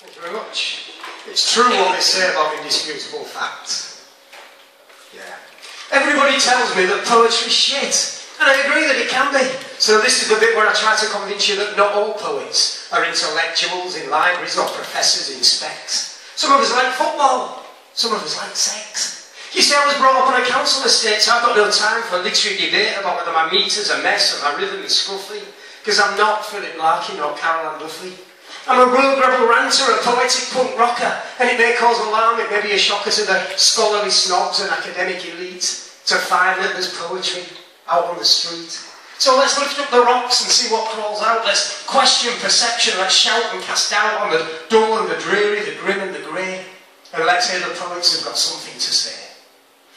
Thank you very much. It's true what they say about indisputable facts. Yeah. Everybody tells me that poetry's shit, and I agree that it can be. So this is the bit where I try to convince you that not all poets are intellectuals in libraries or professors in specs. Some of us like football, some of us like sex. You see, I was brought up on a council estate, so I've got no time for literary debate about whether my meter's a mess or my rhythm is scruffy, because I'm not Philip Larkin or Carol Ann Duffy. I'm a rude-rebel ranter, a poetic punk rocker, and it may cause alarm, it may be a shocker to the scholarly snobs and academic elite to find that there's poetry out on the street. So let's lift up the rocks and see what crawls out. Let's question perception, let's shout and cast doubt on the dull and the dreary, the grim and the grey, and let's hear the poets have got something to say.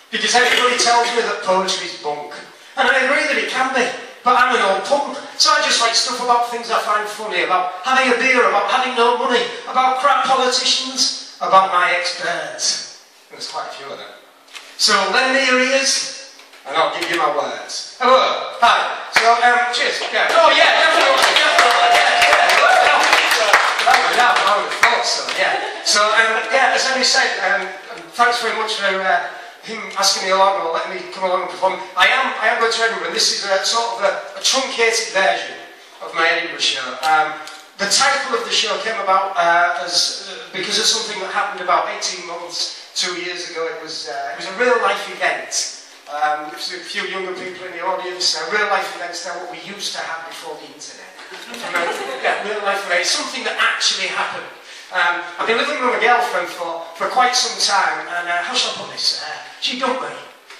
Because everybody tells me that poetry's bunk, and I agree that it can be. But I'm an old pump, so I just like stuff about things I find funny, about having a beer, about having no money, about crap politicians, about my ex-birds. There's quite a few of them. So lend me your ears, and I'll give you my words. Hello, hi. So, cheers. Yeah. Oh yeah, definitely. I would have thought so, yeah. So, yeah, as Amy said, thanks very much for him asking me along or letting me come along and perform. I am going to Edinburgh, and this is a sort of a truncated version of my Edinburgh show. The title of the show came about because of something that happened about 18 months, 2 years ago. It was a real-life event. There's a few younger people in the audience. Real-life events are what we used to have before the internet. Yeah, real-life events, something that actually happened. I've been living with my girlfriend for quite some time, and how shall I put this? She dumped me.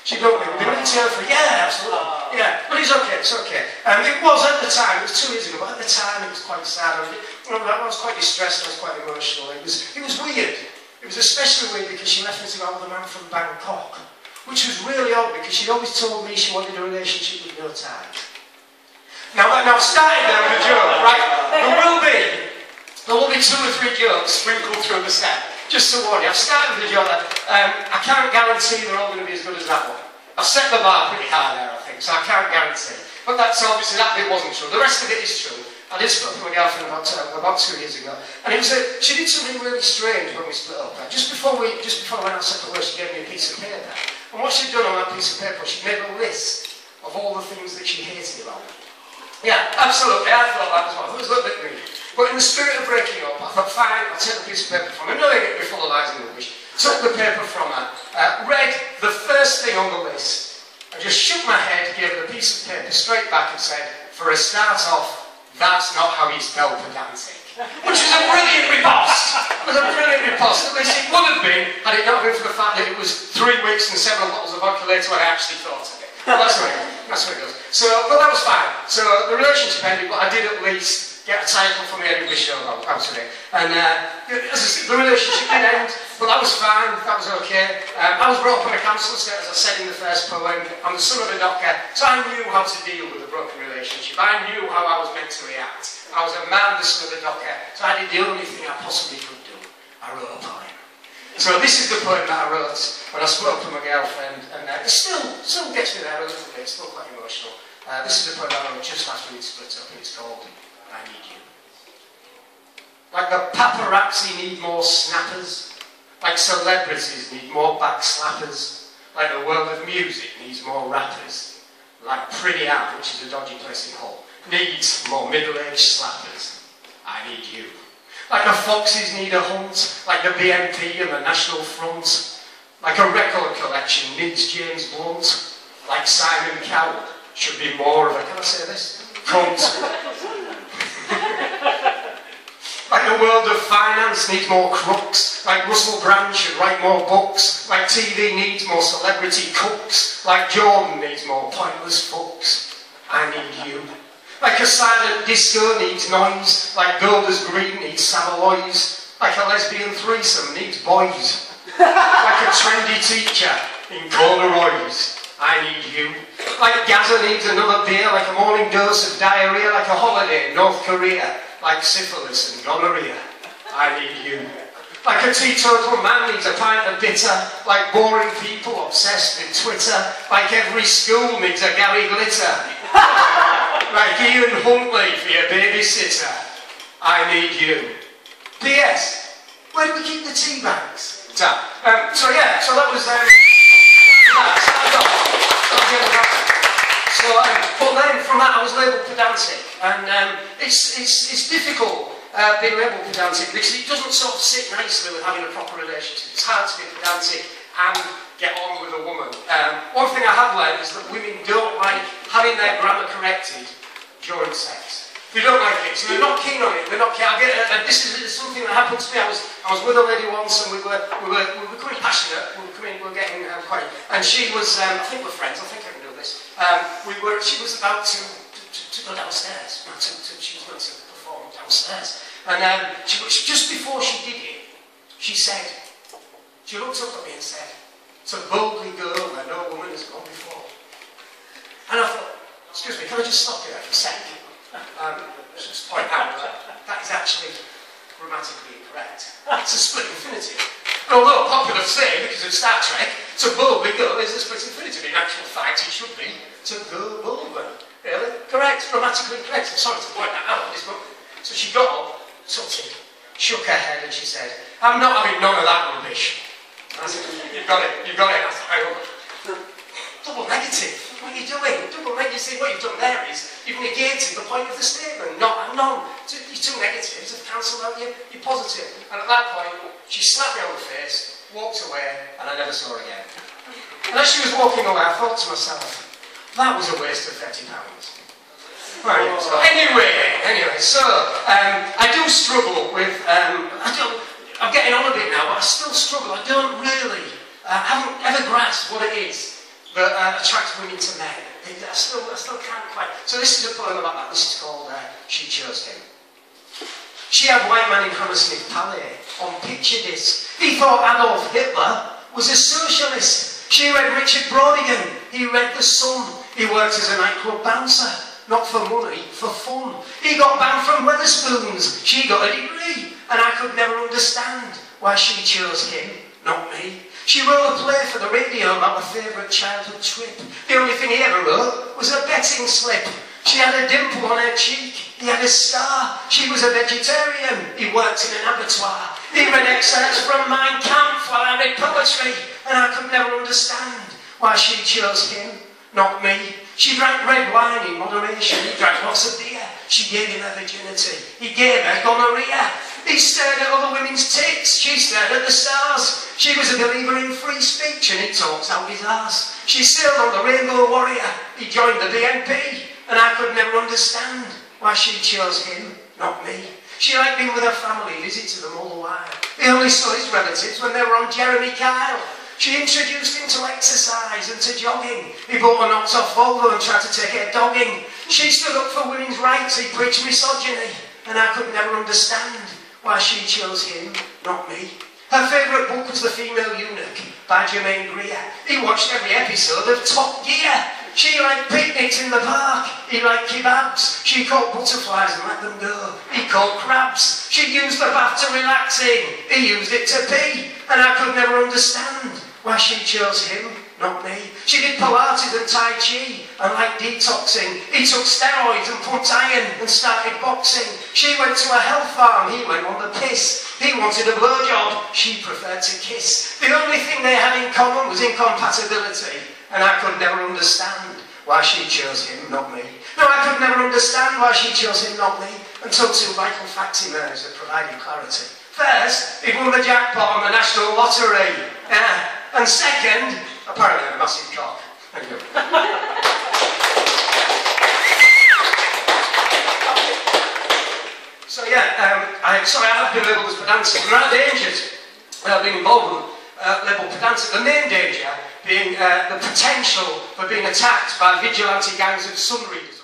She dumped me. We've been living together for yeah, absolutely. Yeah, but it's okay, it's okay. It was at the time, it was 2 years ago, but at the time it was quite sad. I was quite distressed, I was quite emotional. It was weird. It was especially weird because she left me to go out with a man from Bangkok, which was really odd because she'd always told me she wanted a relationship with no time. Now I've started there with a joke, right? There will be 2 or 3 jokes sprinkled through the set. Just to warn you, I've started with a joke. I can't guarantee they're all going to be as good as that one. I've set the bar pretty high there, I think, so I can't guarantee. But that's obviously, that bit wasn't true. The rest of it is true. I did split up with my girlfriend about 2 years ago. And it was she did something really strange when we split up. Just before we went out separate ways, she gave me a piece of paper. And what she'd done on that piece of paper, she'd made a list of all the things that she hated about me. Yeah, absolutely, I thought that as well. It was a little bit weird. But in the spirit of breaking up, I thought, fine, I'll take the piece of paper from her, knowing it would be full of lies and rubbish. Took the paper from her, read the first thing on the list, and just shook my head, gave her the piece of paper straight back and said, for a start off, that's not how you spell pedantic. Which is a brilliant riposte. It was a brilliant riposte. At least it would have been, had it not been for the fact that it was 3 weeks and several bottles of vodka later when I actually thought of it. Well, that's what it goes. So, but that was fine. So the relationship ended, but I did at least get a title for me every show about today. And as I said, the relationship did end, but that was fine, that was okay. I was brought up on a council estate, as I said in the first poem. I'm the son of a docker, so I knew how to deal with a broken relationship. I knew how I was meant to react. I was a man, the son of a docker, so I did the only thing I possibly could do. I wrote a poem. So this is the poem that I wrote when I spoke to my girlfriend, and it still gets me there a little bit, it's still quite emotional. This is the poem I wrote just last week, split up, and it's called I Need You. Like the paparazzi need more snappers, like celebrities need more backslappers, like the world of music needs more rappers, like Pretty App, which is a dodgy place in Hull, needs more middle-aged slappers. I need you. Like the foxes need a hunt, like the BNP and the National Front, like a record collection needs James Blunt, like Simon Cowell should be more of a, can I say this? Cunt. Like the world of finance needs more crooks, like Russell Brand should write more books, like TV needs more celebrity cooks, like Jordan needs more pointless fucks. I need you. Like a silent disco needs noise, like Golders Green needs Samaloys, like a lesbian threesome needs boys, like a trendy teacher in corduroys. I need you. Like Gaza needs another beer, like a morning dose of diarrhea, like a holiday in North Korea, like syphilis and gonorrhea. I need you. Like a teetotal man needs a pint of bitter, like boring people obsessed with Twitter, like every school needs a Gary Glitter, like Ian Huntley for your babysitter. I need you. P.S. Where do we keep the tea bags? So that was their... but then from that I was labelled pedantic, and it's difficult being labelled pedantic because it doesn't sort of sit nicely with having a proper relationship. It's hard to be pedantic and get on with a woman. One thing I have learned is that women don't like having their grammar corrected during sex. They don't like it, so they're not keen on it. They're not keen. This is something that happened to me. I was with a lady once, and we were quite passionate. We were getting quite, and she was. I think we're friends. I think I can do this. She was about to go downstairs. She was about to perform downstairs, and just before she did it, she looked up at me and said, "It's a boldly go where no woman has gone before." And I thought, "Excuse me, can I just stop you there for a second?" Let's just point out that is actually grammatically incorrect. It's a split infinitive. And although popular today because of Star Trek, to boldly go is a split infinitive. In actual fact, it should be to go boldly. Really? Correct, grammatically correct. I'm sorry to point that out. So she got up, tilted, shook her head, and she said, "I'm not having none of that rubbish." And I said, You've got it. And I said, double negative. What are you doing? Double negative. What you've done there is you've negated the point of the statement. Not you're two negatives have cancelled out your positive. And at that point, she slapped me on the face, walked away, and I never saw her again. And as she was walking away, I thought to myself, that was a waste of £30. Right. So anyway. So I do struggle with. I'm getting on a bit now, but I still struggle. I don't really. I haven't ever grasped what it is that attracts women to men. I still can't quite. So this is a poem about that. This is called She Chose Him. She had white man in Hammersmith Palais on picture disc. He thought Adolf Hitler was a socialist. She read Richard Brodigan. He read The Sun. He worked as a nightclub bouncer. Not for money, for fun. He got banned from Weatherspoons. She got a degree. And I could never understand why she chose him, not me. She wrote a play for the radio about her favourite childhood trip. The only thing he ever wrote was a betting slip. She had a dimple on her cheek. He had a star. She was a vegetarian. He worked in an abattoir. He read excerpts from Mein Kampf while I read poetry. And I could never understand why she chose him, not me. She drank red wine in moderation. He drank lots of beer. She gave him her virginity. He gave her gonorrhea. He stared at other women's tits. She stared at the stars. She was a believer in free speech, and it talks out his arse. She sailed on the Rainbow Warrior. He joined the BNP, and I could never understand why she chose him, not me. She liked being with her family, visited them all the while. They only saw his relatives when they were on Jeremy Kyle. She introduced him to exercise and to jogging. He bought a knocked-off Volvo and tried to take her dogging. She stood up for women's rights. He preached misogyny, and I could never understand why she chose him, not me. Her favourite book was The Female Eunuch by Germaine Greer. He watched every episode of Top Gear. She liked picnics in the park. He liked kebabs. She caught butterflies and let them go. He caught crabs. She used the bath to relax in. He used it to pee. And I could never understand why she chose him, not me. She did Pilates and Tai Chi and liked detoxing. He took steroids and pumped iron and started boxing. She went to a health farm, he went on the piss. He wanted a blowjob, she preferred to kiss. The only thing they had in common was incompatibility, and I could never understand why she chose him, not me. No, I could never understand why she chose him, not me, until two vital facts emerged that provided clarity. First, he won the jackpot on the National Lottery. Yeah. And second, apparently a massive cock. Thank you. So yeah, I'm sorry, I have been labelled as pedantic. There are dangers that I've been involved with labelled pedantic. The main danger being the potential for being attacked by vigilante gangs of sun readers.